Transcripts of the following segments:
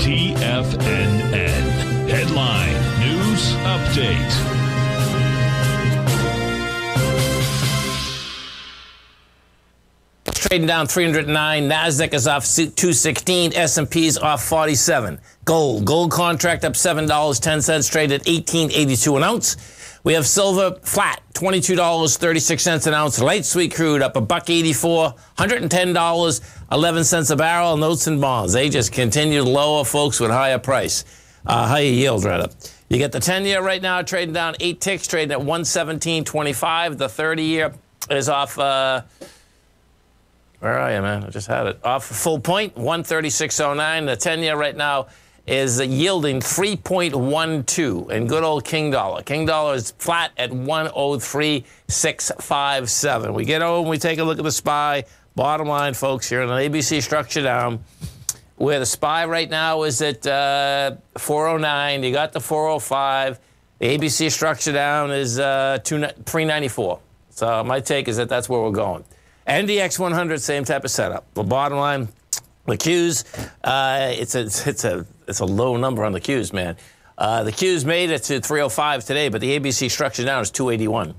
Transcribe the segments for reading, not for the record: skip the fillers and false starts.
TFNN. Headline News Update. Trading down 309, NASDAQ is off 216, S&P's off 47. Gold contract up $7.10, traded at 18.82 an ounce. We have silver flat, $22.36 an ounce. Light sweet crude up $1.84, $110.11 a barrel. Notes and bonds, they just continued lower, folks, with higher price, higher yield rather. You get the 10-year right now trading down 8 ticks, trading at 117.25. The 30-year is off... Where are you, man? I just had it. Off full point, 136.09. The 10-year right now is yielding 3.12 in good old King Dollar. King Dollar is flat at 103.657. We get over and we take a look at the SPY. Bottom line, folks, here in an ABC structure down, where the SPY right now is at 409. You got the 405. The ABC structure down is 394. So my take is that that's where we're going. NDX 100, same type of setup. The bottom line, the Qs, it's a low number on the Qs, man. The Qs made it to 305 today, but the ABC structure down is 281.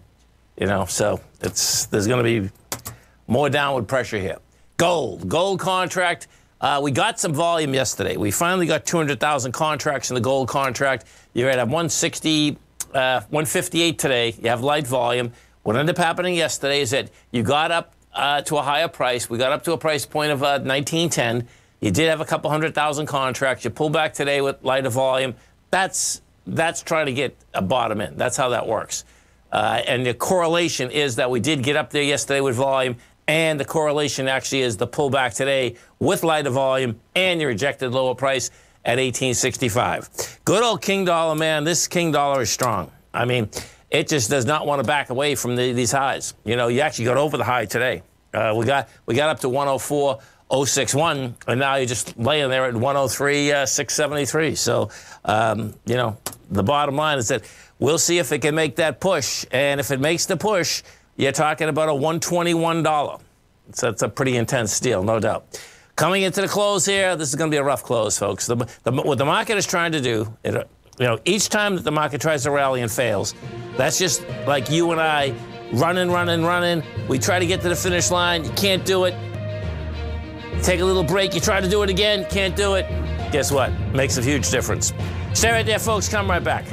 You know, so there's going to be more downward pressure here. Gold contract. We got some volume yesterday. We finally got 200,000 contracts in the gold contract. You're at 158 today. You have light volume. What ended up happening yesterday is that you got up to a higher price. We got up to a price point of 1910. You did have a couple 100,000 contracts. You pull back today with lighter volume. That's trying to get a bottom in. That's how that works. And the correlation is that we did get up there yesterday with volume, and the correlation actually is the pullback today with lighter volume and your rejected lower price at 1865. Good old King Dollar, man. This King Dollar is strong. I mean, it just does not want to back away from these highs. You know, you actually got over the high today. We got up to 104.061, and now you're just laying there at 103.673. So, you know, the bottom line is that we'll see if it can make that push. And if it makes the push, you're talking about a $121. So that's a pretty intense deal, no doubt. Coming into the close here, this is going to be a rough close, folks. What the market is trying to do, you know, each time that the market tries to rally and fails, that's just like you and I running. We try to get to the finish line. You can't do it. Take a little break. You try to do it again. Can't do it. Guess what? Makes a huge difference. Stay right there, folks. Come right back.